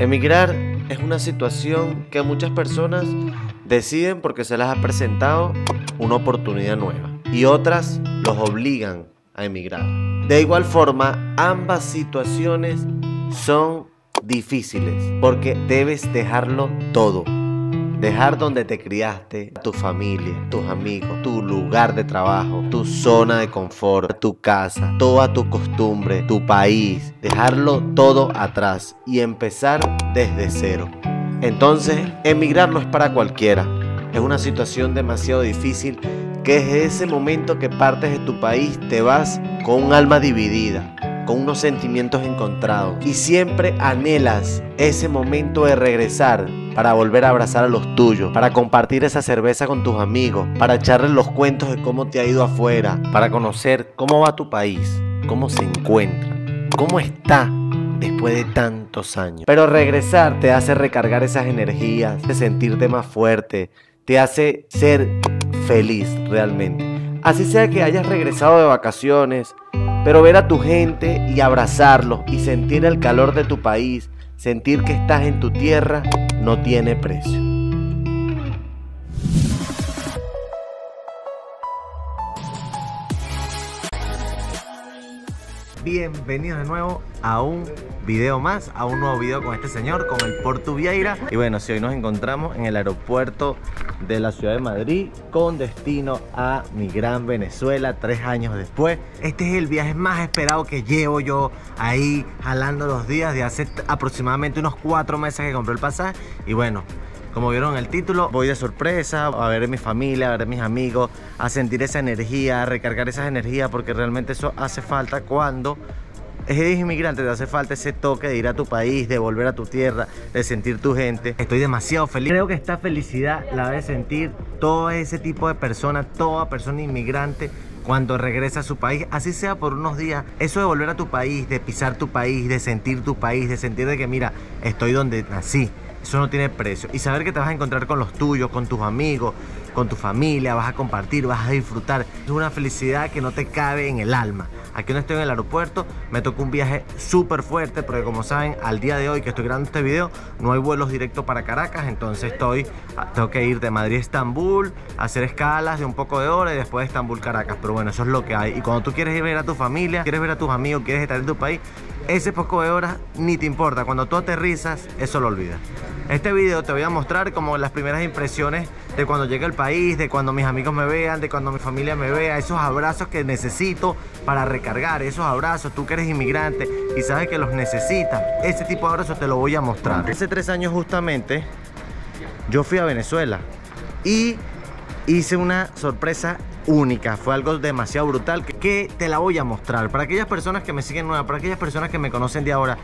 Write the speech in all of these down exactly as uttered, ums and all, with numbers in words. Emigrar es una situación que muchas personas deciden porque se les ha presentado una oportunidad nueva y otras los obligan a emigrar. De igual forma, ambas situaciones son difíciles porque debes dejarlo todo. Dejar donde te criaste, tu familia, tus amigos, tu lugar de trabajo, tu zona de confort, tu casa, toda tu costumbre, tu país. Dejarlo todo atrás y empezar desde cero. Entonces, emigrar no es para cualquiera. Es una situación demasiado difícil que desde ese momento que partes de tu país te vas con un alma dividida, con unos sentimientos encontrados, y siempre anhelas ese momento de regresar para volver a abrazar a los tuyos, para compartir esa cerveza con tus amigos, para echarles los cuentos de cómo te ha ido afuera, para conocer cómo va tu país, cómo se encuentra, cómo está después de tantos años. Pero regresar te hace recargar esas energías, te sentirte más fuerte, te hace ser feliz realmente. Así sea que hayas regresado de vacaciones, pero ver a tu gente y abrazarlos y sentir el calor de tu país, sentir que estás en tu tierra, no tiene precio. Bienvenidos de nuevo a un video más, a un nuevo video con este señor, con el Portu Vieira. Y bueno, si hoy nos encontramos en el aeropuerto de la ciudad de Madrid con destino a mi gran Venezuela, tres años después. Este es el viaje más esperado que llevo yo ahí jalando los días de hace aproximadamente unos cuatro meses que compré el pasaje. Y bueno, como vieron en el título, voy de sorpresa a ver a mi familia, a ver a mis amigos, a sentir esa energía, a recargar esas energías, porque realmente eso hace falta cuando eres inmigrante, te hace falta ese toque de ir a tu país, de volver a tu tierra, de sentir tu gente. Estoy demasiado feliz. Creo que esta felicidad la debe sentir todo ese tipo de personas, toda persona inmigrante, cuando regresa a su país, así sea por unos días. Eso de volver a tu país, de pisar tu país, de sentir tu país, de sentir de que mira, estoy donde nací, eso no tiene precio. Y saber que te vas a encontrar con los tuyos, con tus amigos, con tu familia, vas a compartir, vas a disfrutar. Es una felicidad que no te cabe en el alma. Aquí no estoy en el aeropuerto, me tocó un viaje súper fuerte, porque como saben, al día de hoy que estoy grabando este video, no hay vuelos directos para Caracas, entonces estoy, tengo que ir de Madrid a Estambul, hacer escalas de un poco de hora y después de Estambul Caracas. Pero bueno, eso es lo que hay. Y cuando tú quieres ir a ver a tu familia, quieres ver a tus amigos, quieres estar en tu país, ese poco de horas ni te importa. Cuando tú aterrizas, eso lo olvidas. Este video te voy a mostrar como las primeras impresiones de cuando llegue al país, de cuando mis amigos me vean, de cuando mi familia me vea, esos abrazos que necesito para recargar, esos abrazos, tú que eres inmigrante y sabes que los necesitas, ese tipo de abrazos te lo voy a mostrar. Hace tres años justamente yo fui a Venezuela y hice una sorpresa única, fue algo demasiado brutal que te la voy a mostrar. Para aquellas personas que me siguen nuevas, para aquellas personas que me conocen de ahora,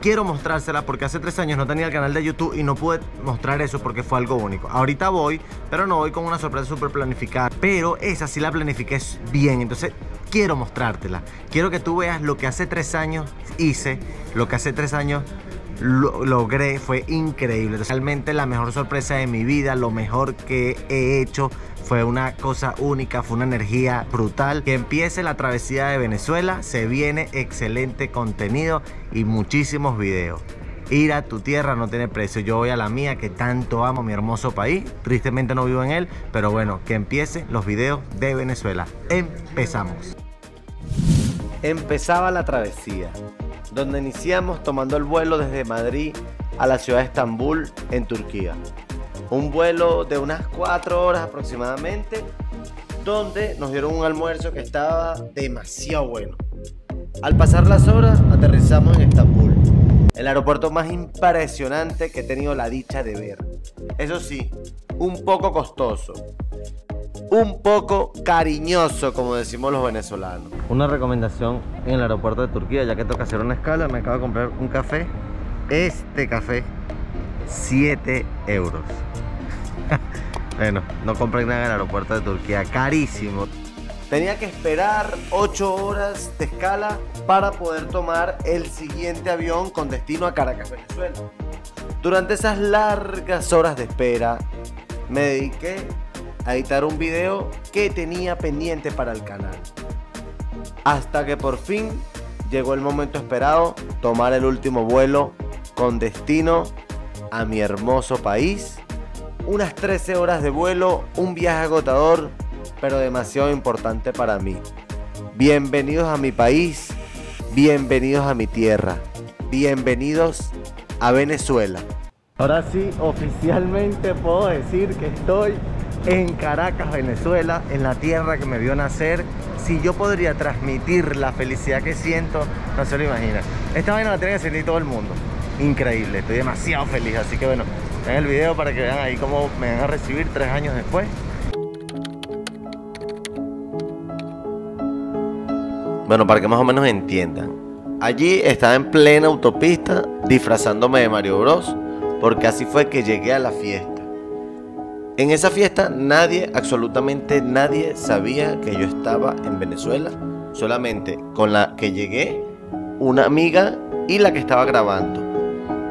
quiero mostrársela porque hace tres años no tenía el canal de YouTube y no pude mostrar eso porque fue algo único. Ahorita voy, pero no voy con una sorpresa súper planificada, pero esa sí la planifiqué bien, entonces quiero mostrártela. Quiero que tú veas lo que hace tres años hice, lo que hace tres años lo logré, fue increíble. Entonces, realmente la mejor sorpresa de mi vida, lo mejor que he hecho. Fue una cosa única, fue una energía brutal. Que empiece la travesía de Venezuela, se viene excelente contenido y muchísimos videos. Ir a tu tierra no tiene precio, yo voy a la mía que tanto amo, mi hermoso país. Tristemente no vivo en él, pero bueno, que empiecen los videos de Venezuela. Empezamos. Empezaba la travesía, donde iniciamos tomando el vuelo desde Madrid a la ciudad de Estambul en Turquía. Un vuelo de unas cuatro horas aproximadamente, donde nos dieron un almuerzo que estaba demasiado bueno. Al pasar las horas, aterrizamos en Estambul, el aeropuerto más impresionante que he tenido la dicha de ver. Eso sí, un poco costoso, un poco cariñoso, como decimos los venezolanos. Una recomendación en el aeropuerto de Turquía, ya que toca hacer una escala, me acabo de comprar un café. Este café, siete euros. Bueno, no compré nada en el aeropuerto de Turquía, carísimo. Tenía que esperar ocho horas de escala para poder tomar el siguiente avión con destino a Caracas, Venezuela. Durante esas largas horas de espera, me dediqué a editar un video que tenía pendiente para el canal. Hasta que por fin llegó el momento esperado, tomar el último vuelo con destino a mi hermoso país. Unas trece horas de vuelo, un viaje agotador, pero demasiado importante para mí. Bienvenidos a mi país, bienvenidos a mi tierra, bienvenidos a Venezuela. Ahora sí, oficialmente puedo decir que estoy en Caracas, Venezuela, en la tierra que me vio nacer. Si yo podría transmitir la felicidad que siento, no se lo imaginan. Esta vaina la tiene que sentir todo el mundo. Increíble, estoy demasiado feliz, así que bueno, vean el video para que vean ahí cómo me van a recibir tres años después. Bueno, para que más o menos entiendan, allí estaba en plena autopista disfrazándome de Mario Bros, porque así fue que llegué a la fiesta. En esa fiesta nadie, absolutamente nadie sabía que yo estaba en Venezuela, solamente con la que llegué, una amiga y la que estaba grabando.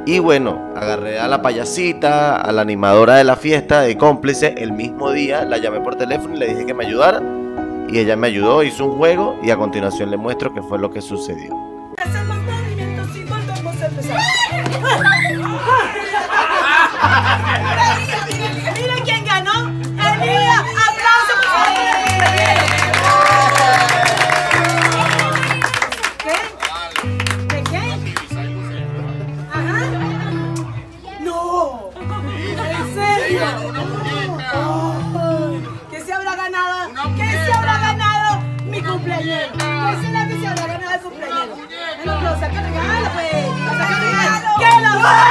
Y bueno, agarré a la payasita, a la animadora de la fiesta, de cómplice, el mismo día la llamé por teléfono y le dije que me ayudara. Y ella me ayudó, hizo un juego y a continuación le muestro qué fue lo que sucedió. Hacemos movimientos y volvemos a empezar. Mira quién ganó, Elía, aplauso por ¿De qué? Ajá. No. ¿En serio? Oh. ¿Qué se habrá ganado? ¿Qué se habrá ganado mi cumpleañero? ¿Qué será que se habrá ganado el cumpleañero? No, no, saca regalo, pues. Saca regalo. ¡Que lo sabe!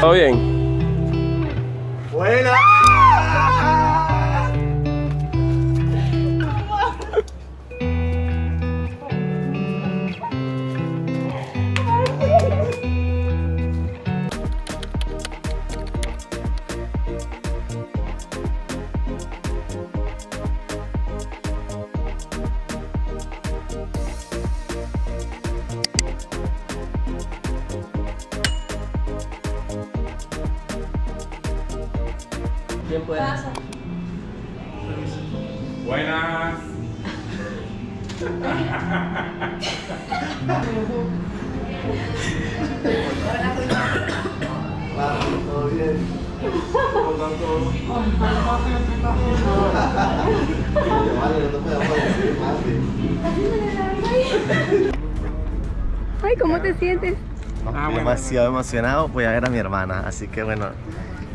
¿Todo bien? ¡Buena! ¿Quién puede? Pasa. Buenas. Hola, ¿todo bien? ¿Cómo están todos? Vale, no te podemos decir más. Ay, ¿cómo te sientes? Ah, bueno. Demasiado emocionado, voy a ver a mi hermana, así que bueno,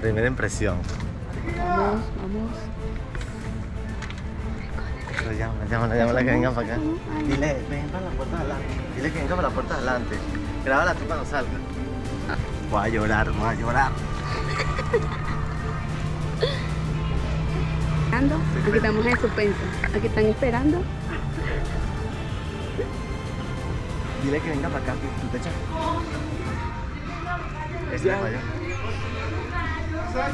primera impresión. Vamos, vamos. Pero llámala, llámala, llámala que venga para acá. Dile, ven para la puerta de adelante. Dile que venga para la puerta de adelante. Grábala tú cuando salga. Voy a llorar, voy a llorar. Aquí estamos en suspenso. Aquí están esperando. Dile que venga para acá, tú te echas. Este es para allá. Buenas.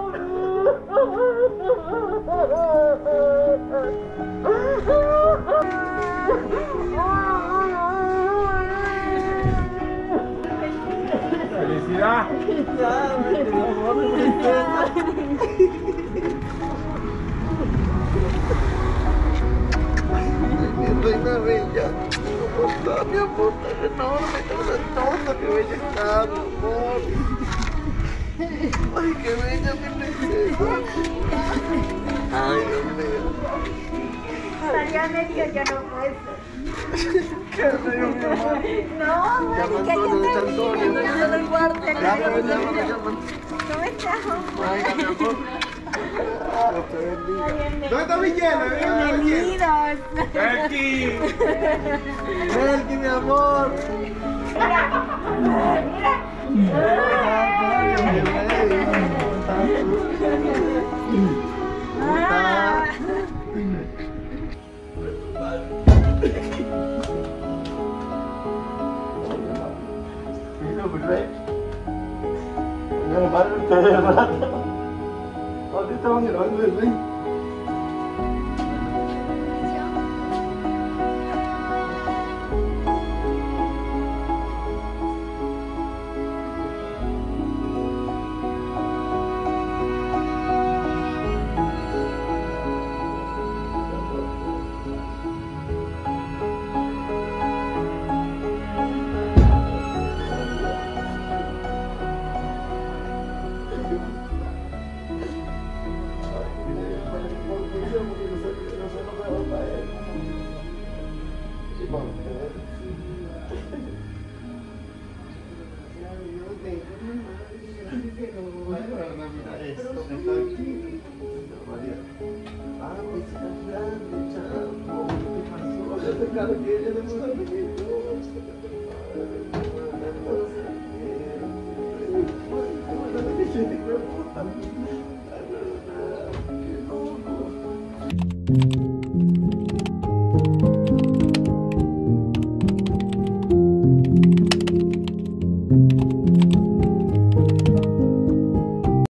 ¡Felicidad! ¡Felicidad! costó, mi amor, tan enorme, tan tonta, qué bella está, mi amor. Ay, qué bella mi princesa. Ay, Dios mío. Salía medio, ya no puedo. ¿Qué río, mi amor? No, llama que Antonio, está Antonio. No, no lo guardes. Llámame, llámame, llámame. ¿Cómo estás, hombre? Ay, mi amor. Dios te bendiga. ¿Dónde está mi llena? Bienvenidos. Melqui. Melqui, mi amor. Mira, mira. ¿Dónde estaban grabando el rey? Thank you.